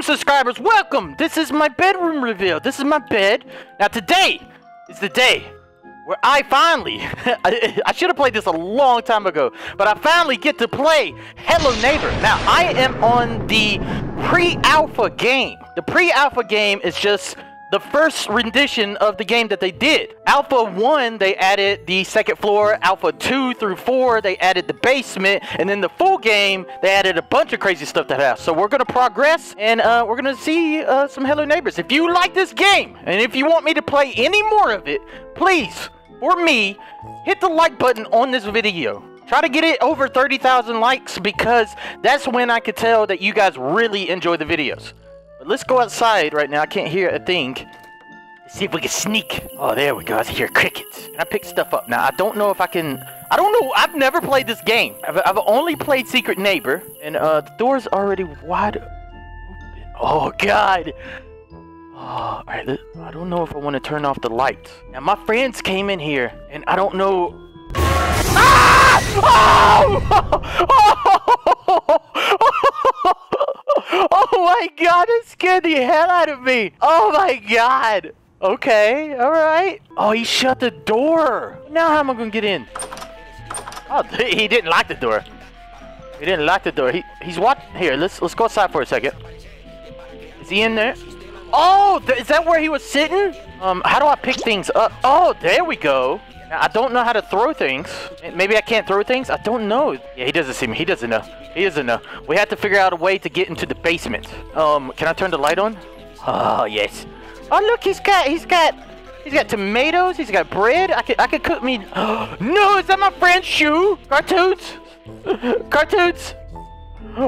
Welcome, subscribers, welcome! This is my bedroom reveal. This is my bed. Now today is the day where I finally, I should have played this a long time ago, but I finally get to play Hello Neighbor. Now I am on the pre-alpha game. The pre-alpha game is just the first rendition of the game that they did. Alpha 1, they added the second floor. Alpha 2 through 4, they added the basement. And then the full game, they added a bunch of crazy stuff to have. So we're gonna progress and we're gonna see some Hello Neighbors. If you like this game, and if you want me to play any more of it, please, for me, hit the like button on this video. Try to get it over 30,000 likes because that's when I could tell that you guys really enjoy the videos. But let's go outside right now. I can't hear a thing. Let's see if we can sneak. Oh, there we go. I hear crickets. Can I pick stuff up now? I don't know if I can. I don't know. I've never played this game. I've only played Secret Neighbor. And the door's already wide open. Oh, God. Oh, all right. I don't know if I want to turn off the lights. Now, my friends came in here, and I don't know. Ah! Oh! Oh! Oh my God, it scared the hell out of me. Oh my God. Okay, all right. Oh, he shut the door. Now how am I gonna get in? Oh, he didn't lock the door. He didn't lock the door. He's what? Here, let's go outside for a second. Is he in there? Oh, is that where he was sitting? How do I pick things up? Oh, there we go. Now, I don't know how to throw things. Maybe I can't throw things? I don't know. Yeah, he doesn't see me. He doesn't know. He doesn't know. We have to figure out a way to get into the basement. Can I turn the light on? Oh, yes. Oh, look, he's got tomatoes. He's got bread. I could cook me. No, is that my friend's shoe? Cartoonz? Cartoonz?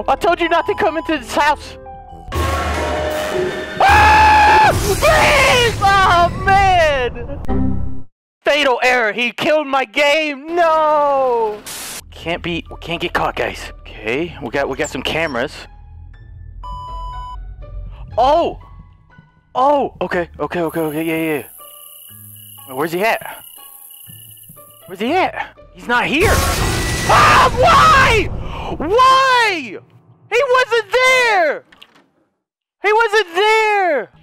I told you not to come into this house. Ah! Please! Oh, man! Fatal error, he killed my game. No, we can't get caught, guys. Okay, we got some cameras. Oh, okay, yeah. Where's he at? He's not here. Ah, why? He wasn't there.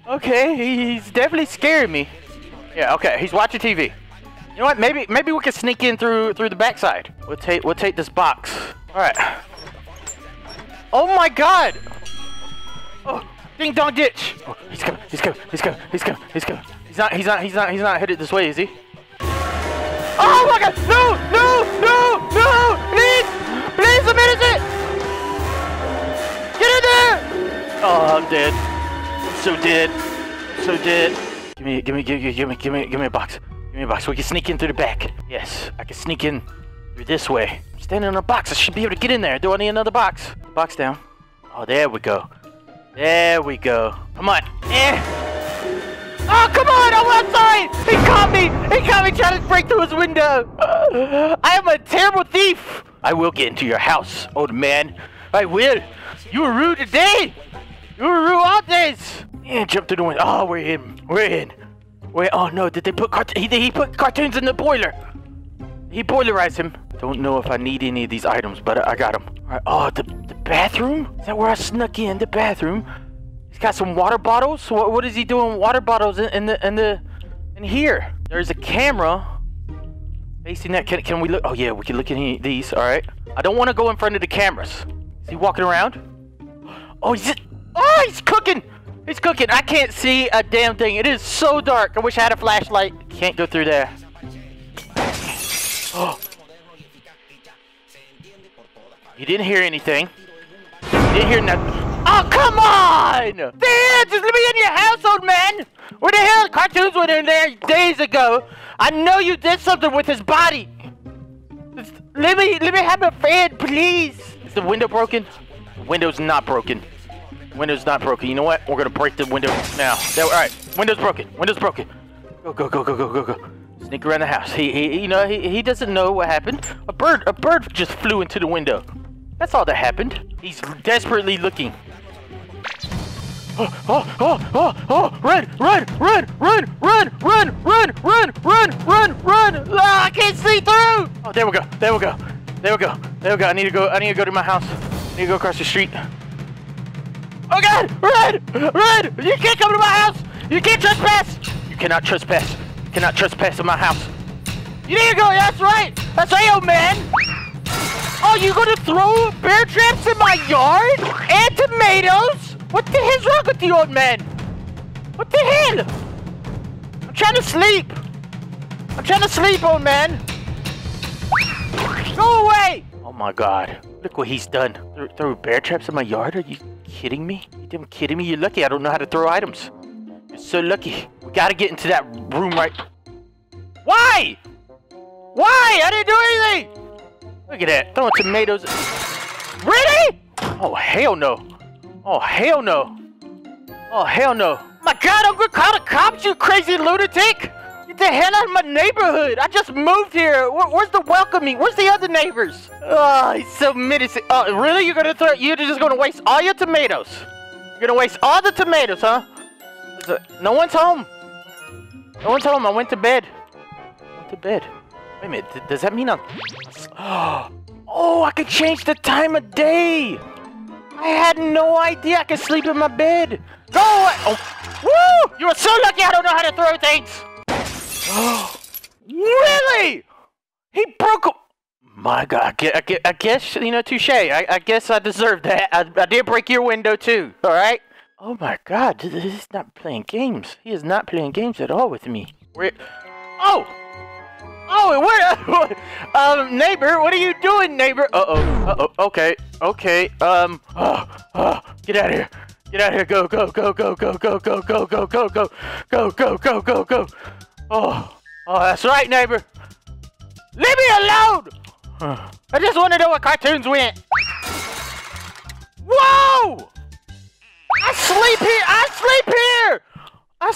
Okay, he's definitely scaring me. Yeah, okay, he's watching TV. You know what? Maybe we can sneak in through the backside. We'll take this box. All right. Oh my God! Oh, ding dong ditch! Oh, he's coming. He's not headed this way, is he? Oh my God! No! Please, a minute! Get in there! Oh, I'm dead. I'm so dead. Give me a box. We can sneak in through the back. Yes, I can sneak in through this way. I'm standing on a box. I should be able to get in there. Do I need another box? Box down. Oh, there we go. Come on. Oh, come on. I'm outside. He caught me. Trying to break through his window. I am a terrible thief. I will get into your house, old man. I will. You were rude today. You were rude all days. Yeah, jump through the window. Oh, we're in. Wait, oh no, did they put he put Cartoonz in the boiler? He boilerized him. Don't know if I need any of these items, but I got them. All right, oh, the bathroom? Is that where I snuck in, the bathroom? He's got some water bottles. What is he doing with water bottles in here? There's a camera facing that. Can we look? Oh yeah, we can look in these, all right. I don't want to go in front of the cameras. Is he walking around? Oh, he's cooking. He's cooking. I can't see a damn thing. It is so dark. I wish I had a flashlight. Can't go through there. Oh. You didn't hear anything. You didn't hear nothing. Oh, come on! Damn, just let me in your house, old man! Where the hell? Cartoonz went in there days ago. I know you did something with his body. Just let me have a friend, please. Is the window broken? The window's not broken. Window's not broken. You know what? We're gonna break the window now. There, all right. Window's broken. Go. Sneak around the house. He you know, he doesn't know what happened. A bird just flew into the window. That's all that happened. He's desperately looking. Oh! Run! Oh, I can't see through. Oh, there we go. I need to go to my house. I need to go across the street. Oh god! Run! Run! You can't come to my house! You can't trespass! You cannot trespass. You cannot trespass in my house. You need to go, that's right! That's right, old man! Oh, you gonna throw bear traps in my yard? And tomatoes? What the hell's wrong with you, old man? What the hell? I'm trying to sleep. I'm trying to sleep, old man. Go away! Oh my god. Look what he's done. Threw bear traps in my yard? Are you kidding me? You damn kidding me? You're lucky I don't know how to throw items. You're so lucky. We gotta get into that room right... Why? Why? I didn't do anything! Look at that. Throwing tomatoes. Really? Oh, hell no. Oh, hell no. Oh, hell no. My god, I'm gonna call the cops, you crazy lunatic! Get the hell out of my neighborhood! I just moved here! Where's the welcoming? Where's the other neighbors? Oh, he's so menacing. Oh, really? You're just gonna waste all your tomatoes? You're gonna waste all the tomatoes, huh? No one's home. No one's home. I went to bed. Wait a minute. Does that mean I'm... Oh, I can change the time of day! I had no idea I could sleep in my bed. Go away! Oh. Woo! You are so lucky I don't know how to throw things! Really? He broke a... My god, I guess, you know, touche. I guess I deserved that. I did break your window too, alright? Oh my god, he's not playing games. He is not playing games at all with me. Where... Oh! Oh, and where... neighbor, what are you doing, neighbor? Okay. Get out of here. Go. Oh, that's right, neighbor. Leave me alone! I just want to know where Cartoonz went. Whoa! I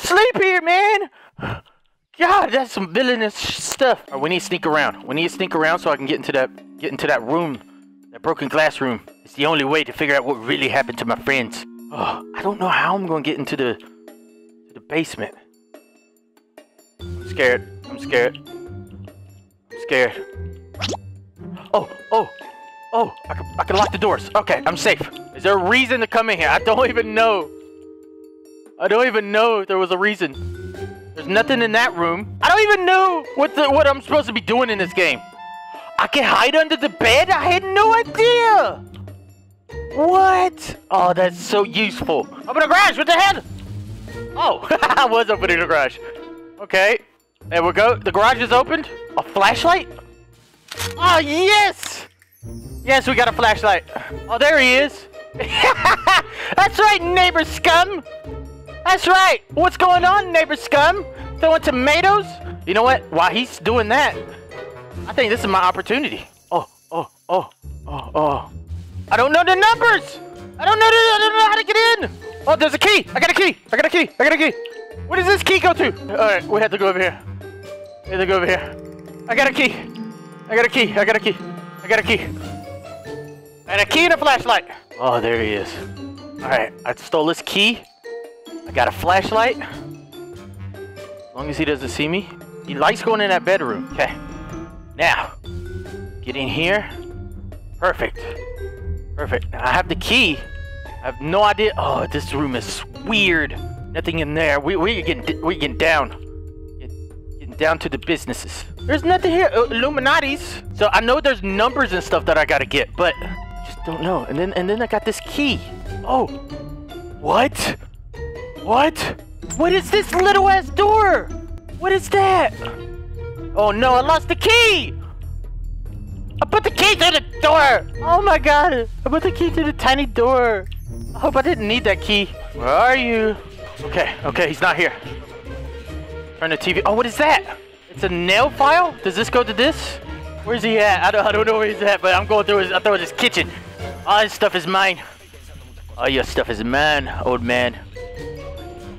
sleep here, man. God, that's some villainous stuff. All right, we need to sneak around. So I can get into that room, that broken glass room. It's the only way to figure out what really happened to my friends. Oh, I don't know how I'm gonna get into the basement. I'm scared. Oh, I can lock the doors. Okay, I'm safe. Is there a reason to come in here? I don't even know if there was a reason. There's nothing in that room. I don't even know what I'm supposed to be doing in this game. I can hide under the bed? I had no idea. What? Oh, that's so useful. Open the garage, what the hell? Oh, I was opening the garage. Okay. There we go. The garage is opened. A flashlight? Oh, yes! Yes, we got a flashlight. Oh, there he is. That's right, neighbor scum. That's right. What's going on, neighbor scum? Throwing tomatoes? You know what? While he's doing that, I think this is my opportunity. Oh. I don't know the numbers. I don't know how to get in. Oh, there's a key. I got a key. Where does this key go to? Alright, we have to go over here. I got a key. And a key and a flashlight. Oh, there he is. Alright, I stole this key. I got a flashlight. As long as he doesn't see me. He likes going in that bedroom. Okay. Now, get in here. Perfect. Now, I have the key. I have no idea. Oh, this room is weird. Nothing in there. We're getting down. Getting down to the businesses. There's nothing here. Illuminati's. So I know there's numbers and stuff that I gotta get, but I just don't know. And then I got this key. Oh, what? What is this little ass door? What is that? Oh no, I lost the key. I put the key to the door. Oh my god, I put the key to the tiny door. I hope I didn't need that key. Where are you? Okay, he's not here. Turn the TV. Oh, what is that? It's a nail file? Does this go to this? Where's he at? I don't know where he's at, but I'm going through his, I thought it was his kitchen. All his stuff is mine. All your stuff is mine, old man.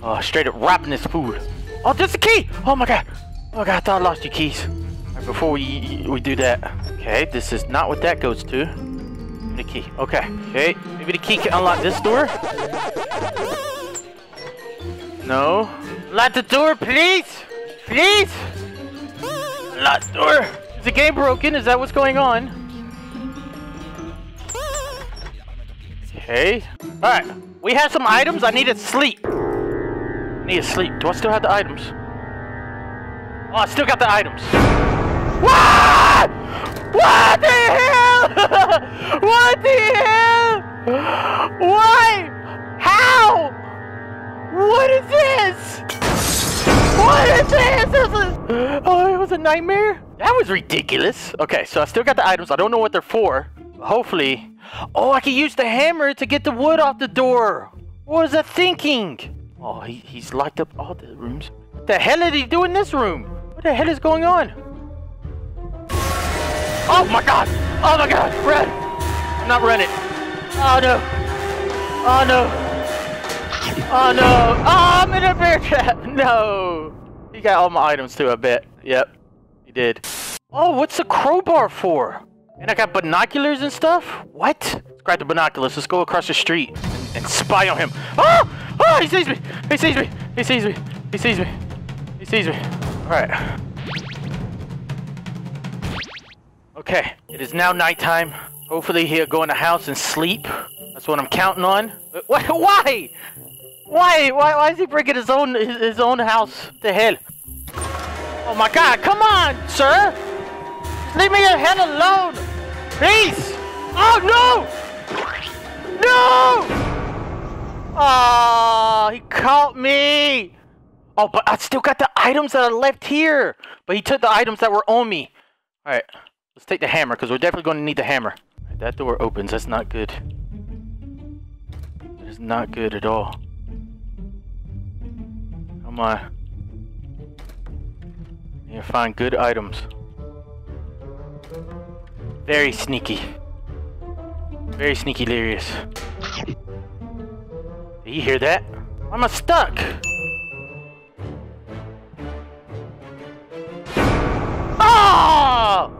Oh, straight up robbing this food. Oh, there's the key! Oh my god, I thought I lost your keys. All right, before we do that. Okay, this is not what that goes to. The key. Okay. Maybe the key can unlock this door? No. Lock the door, please! Please! Lock the door! Is the game broken? Is that what's going on? Okay. Alright. We had some items. I needed sleep. Do I still have the items? Oh, I still got the items. What? What the hell? What the hell? Why? How? What is this? What is this? Oh, it was a nightmare. That was ridiculous. Okay, so I still got the items. I don't know what they're for. Hopefully. Oh, I can use the hammer to get the wood off the door. What was I thinking? Oh, he's locked up all the rooms. What the hell did he do in this room? What the hell is going on? Oh my god! Oh my god! Run! Not run it. Oh no! Oh no! Oh no! Oh, I'm in a bear trap! No! He got all my items too, I bet. Yep. He did. Oh, what's the crowbar for? And I got binoculars and stuff? What? Let's grab the binoculars. Let's go across the street and spy on him. Oh! Oh, he sees me! He sees me! He sees me! He sees me! He sees me! Alright. Okay. It is now nighttime. Hopefully he'll go in the house and sleep. That's what I'm counting on. Why? Why? Why is he breaking his own house? What the hell? Oh my god, come on, sir! Leave me the hell alone! Please! Oh no! No! Oh, he caught me! Oh, but I still got the items that I left here! But he took the items that were on me. Alright, let's take the hammer, because we're definitely going to need the hammer. Right, that door opens, that's not good. That is not good at all. Come on. I need to find good items. Very sneaky. Very sneaky, Delirious. Did you hear that? Why am I stuck? Oh!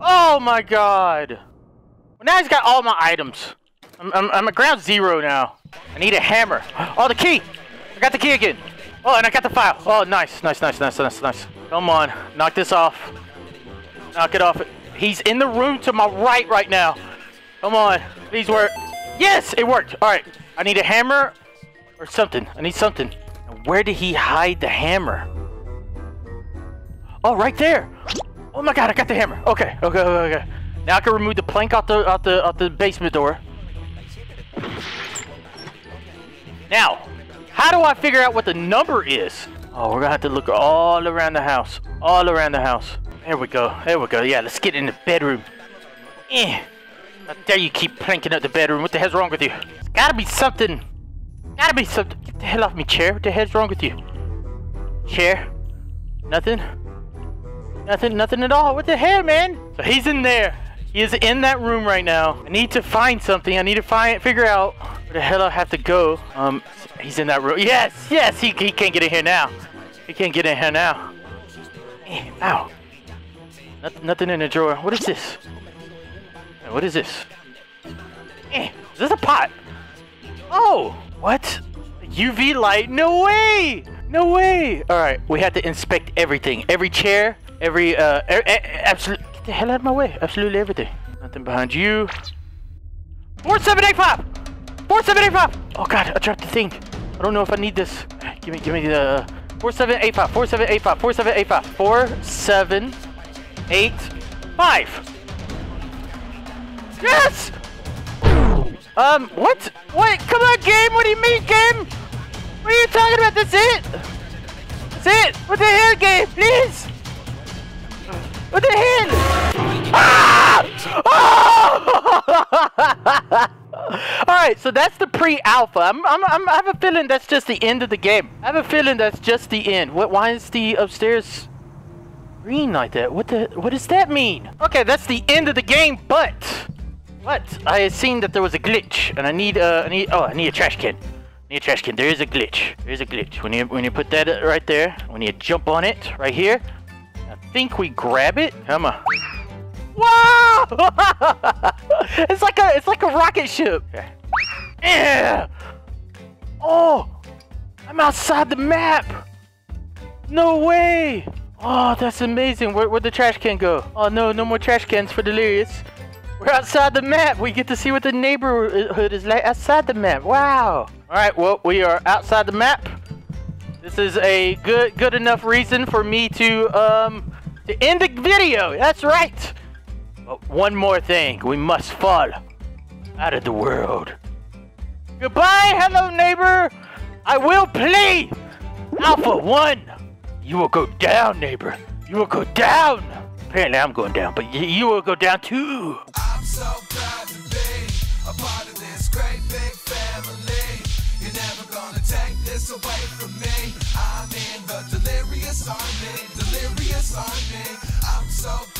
Oh my god! Well, now he's got all my items. I'm at ground zero now. I need a hammer. Oh, the key! I got the key again. Oh, and I got the file. Oh, nice, nice, nice, nice, nice, nice. Come on, knock this off. Knock it off. He's in the room to my right now. Come on, please work. Yes, it worked. All right, I need a hammer or something. I need something. And where did he hide the hammer? Oh, right there. Oh my god, I got the hammer. Okay, okay, okay, okay. Now I can remove the plank out the basement door. Now, how do I figure out what the number is? Oh, we're gonna have to look all around the house. All around the house. There we go. There we go. Yeah, let's get in the bedroom. How dare you keep planking up the bedroom? What the hell's wrong with you? It's gotta be something. Gotta be something. Get the hell off me, chair. What the hell's wrong with you? Chair. Nothing. Nothing. Nothing at all. What the hell, man? So he's in there. He is in that room right now. I need to find something. I need to figure out where the hell I have to go. He's in that room. Yes, yes. He can't get in here now. He can't get in here now. Ow. Nothing in the drawer. What is this? What is this? Is this a pot? Oh! What? UV light? No way! No way! Alright, we have to inspect everything. Every chair, every, absolutely. Get the hell out of my way. Absolutely everything. Nothing behind you. 4785! 4785! Oh god, I dropped the thing. I don't know if I need this. Give me the... 4785, 4785, 4785, 4785. Yes! What? Wait, come on, game! What do you mean, game? What are you talking about? That's it? That's it? What the hell, game? Please? What the hell? Ah! Oh! Alright, so that's the pre-alpha. I have a feeling that's just the end of the game. I have a feeling that's just the end. What? Why is the upstairs green like that? What does that mean? Okay, that's the end of the game, but I had seen that there was a glitch, and I need a trash can. I need a trash can. There is a glitch. There is a glitch. When you put that right there, when you jump on it right here, I think we grab it. Come on. Wow! it's like a rocket ship. Okay. Yeah. Oh, I'm outside the map. No way. Oh, that's amazing. Where'd the trash can go? Oh no, no more trash cans for Delirious. We're outside the map. We get to see what the neighborhood is like outside the map. Wow. All right, well, we are outside the map. This is a good enough reason for me to end the video. That's right. But one more thing. We must fall out of the world. Goodbye, Hello Neighbor. I will play Alpha 1. You will go down, neighbor. You will go down. Apparently I'm going down, but you will go down too. I'm so proud to be a part of this great big family. You're never gonna take this away from me. I'm in the Delirious Army. I'm so